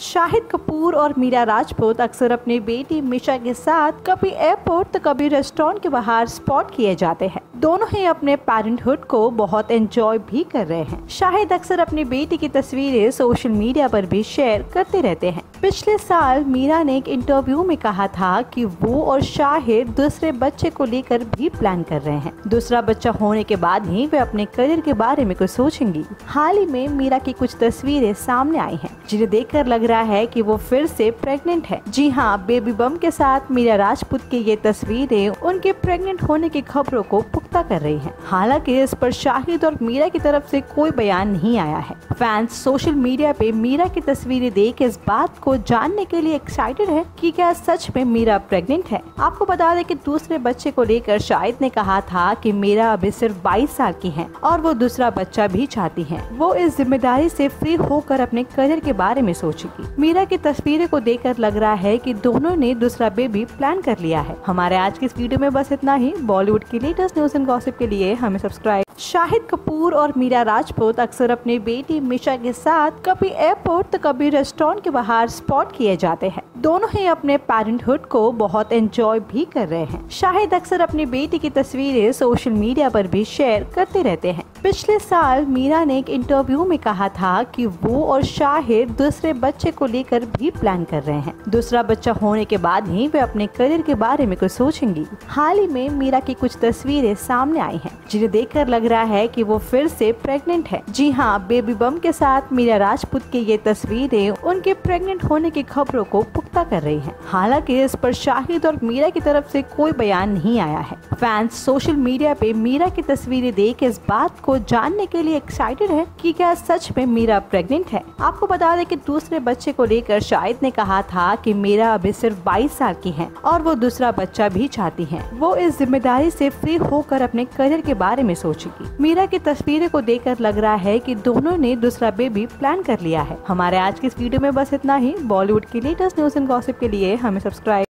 शाहिद कपूर और मीरा राजपूत अक्सर अपनी बेटी मिशा के साथ कभी एयरपोर्ट तो कभी रेस्टोरेंट के बाहर स्पॉट किए जाते हैं। दोनों ही अपने पेरेंटहुड को बहुत एंजॉय भी कर रहे हैं। शाहिद अक्सर अपनी बेटी की तस्वीरें सोशल मीडिया पर भी शेयर करते रहते हैं। पिछले साल मीरा ने एक इंटरव्यू में कहा था कि वो और शाहिद दूसरे बच्चे को लेकर भी प्लान कर रहे हैं। दूसरा बच्चा होने के बाद ही वे अपने करियर के बारे में कुछ सोचेंगी। हाल ही में मीरा की कुछ तस्वीरें सामने आई हैं, जिन्हें देखकर लग रहा है कि वो फिर से प्रेग्नेंट है। जी हाँ, बेबी बम्प के साथ मीरा राजपूत की ये तस्वीरें उनके प्रेग्नेंट होने की खबरों को पुख्ता कर रही है। हालांकि इस पर शाहिद और मीरा की तरफ से कोई बयान नहीं आया है। फैंस सोशल मीडिया पे मीरा की तस्वीरें देख इस बात को जानने के लिए एक्साइटेड है कि क्या सच में मीरा प्रेग्नेंट है। आपको बता दें कि दूसरे बच्चे को लेकर शाहिद ने कहा था कि मीरा अभी सिर्फ 22 साल की हैं और वो दूसरा बच्चा भी चाहती हैं। वो इस जिम्मेदारी से फ्री होकर अपने करियर के बारे में सोचेगी। मीरा की तस्वीरें को देखकर लग रहा है कि दोनों ने दूसरा बेबी प्लान कर लिया है। हमारे आज की इस वीडियो में बस इतना ही। बॉलीवुड की लेटेस्ट न्यूज एंड गॉसिप के लिए हमें सब्सक्राइब। शाहिद कपूर और मीरा राजपूत अक्सर अपनी बेटी मिशा के साथ कभी एयरपोर्ट तो कभी रेस्टोरेंट के बाहर स्पॉट किए जाते हैं। दोनों ही अपने पेरेंटहुड को बहुत एंजॉय भी कर रहे हैं। शाहिद अक्सर अपनी बेटी की तस्वीरें सोशल मीडिया पर भी शेयर करते रहते हैं। पिछले साल मीरा ने एक इंटरव्यू में कहा था कि वो और शाहिद दूसरे बच्चे को लेकर भी प्लान कर रहे हैं। दूसरा बच्चा होने के बाद ही वे अपने करियर के बारे में कुछ सोचेंगी। हाल ही में मीरा की कुछ तस्वीरें सामने आई हैं, जिन्हें देखकर लग रहा है कि वो फिर से प्रेग्नेंट है। जी हाँ, बेबी बम्प के साथ मीरा राजपूत की ये तस्वीरें उनके प्रेग्नेंट होने की खबरों को पुख्ता कर रही हैं। हालांकि इस पर शाहिद और मीरा की तरफ से कोई बयान नहीं आया है। फैंस सोशल मीडिया पे मीरा की तस्वीरें देख इस बात को जानने के लिए एक्साइटेड है कि क्या सच में मीरा प्रेग्नेंट है। आपको बता दें कि दूसरे बच्चे को लेकर शाहिद ने कहा था कि मीरा अभी सिर्फ 22 साल की है और वो दूसरा बच्चा भी चाहती है। वो इस जिम्मेदारी से फ्री होकर अपने करियर के बारे में सोचेगी। मीरा की तस्वीरें को देखकर लग रहा है कि दोनों ने दूसरा बेबी प्लान कर लिया है। हमारे आज की इस वीडियो में बस इतना ही। बॉलीवुड की लेटेस्ट न्यूज एंड गॉसिप के लिए हमें सब्सक्राइब।